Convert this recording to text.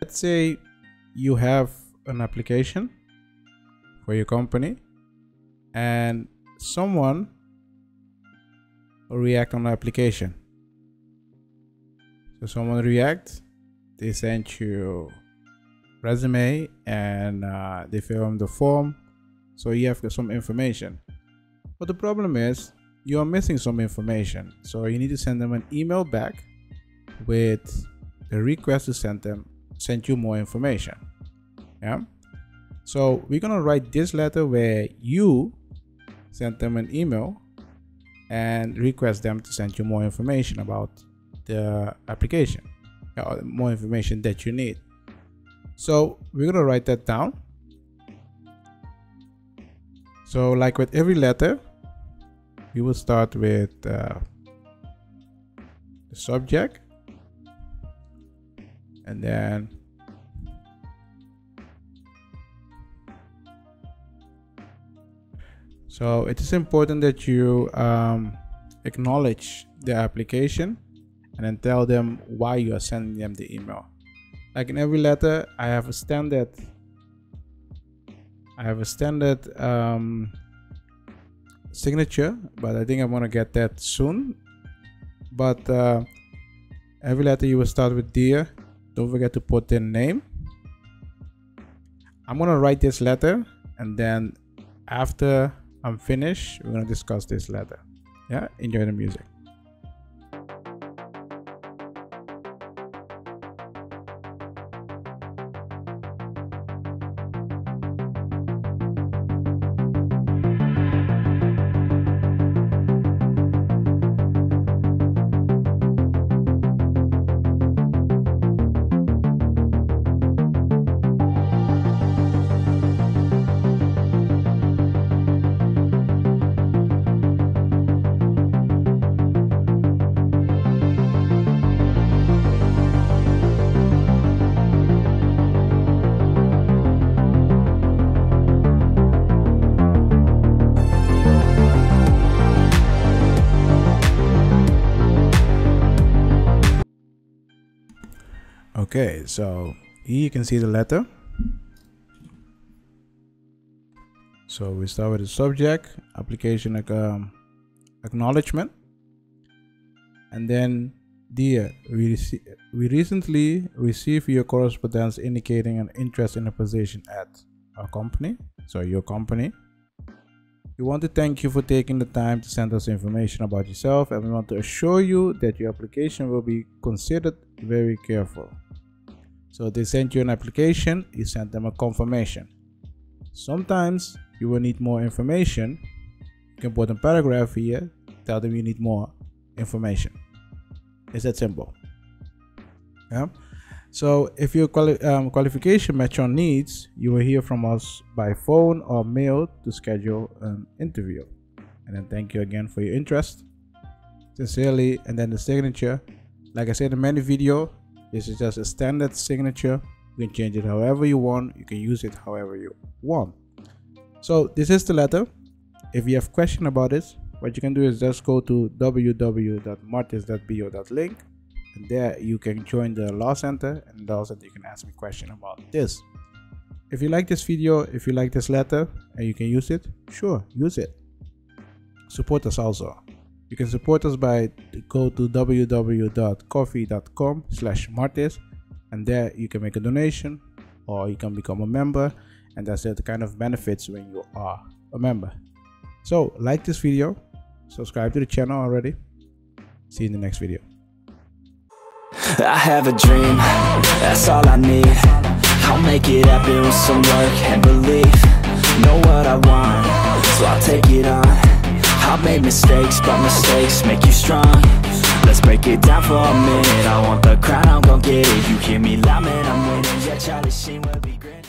Let's say you have an application for your company and someone react on the application. So someone reacts, they sent you resume and they fill in the form, so you have some information. But the problem is you are missing some information, so you need to send them an email back with the request to send you more information. Yeah. So we're gonna write this letter where you send them an email and request them to send you more information about the application, or more information that you need. So we're gonna write that down. So like with every letter, we will start with the subject and then so it is important that you acknowledge the application and then tell them why you are sending them the email. Like in every letter, I have a standard signature, but I think I'm gonna get that soon. But every letter you will start with dear. Don't forget to put their name. I'm gonna write this letter, and then after I'm finished, we're gonna discuss this letter. Yeah, enjoy the music. Okay, so here you can see the letter. So we start with the subject, application acknowledgement, and then dear, we recently received your correspondence indicating an interest in a position at our company, so your company. We want to thank you for taking the time to send us information about yourself, and we want to assure you that your application will be considered very careful. So they sent you an application, you sent them a confirmation. Sometimes you will need more information. You can put a paragraph here, tell them you need more information. It's that simple. Yeah. So if your qualification match your needs, you will hear from us by phone or mail to schedule an interview. And then thank you again for your interest. Sincerely, and then the signature. Like I said in many videos, this is just a standard signature. You can change it however you want. You can use it however you want. So this is the letter. If you have question about this, what you can do is just go to www.martisz.bio.link. And there you can join the Law Center, and Law Center you can ask me question about this. If you like this video, if you like this letter and you can use it, sure, use it. Support us also. You can support us by go to www.coffee.com/martisz, and there you can make a donation or you can become a member, and that's the kind of benefits when you are a member. So like this video, subscribe to the channel already. See you in the next video. I have a dream, that's all I need. I'll make it happen with some work and belief. Know what I want, so I'll take it on. I've made mistakes, but mistakes make you strong. Let's break it down for a minute. I want the crown, I'm gon' get it. You hear me loud, man, I'm winning. Yeah, Charlie Sheen will be great.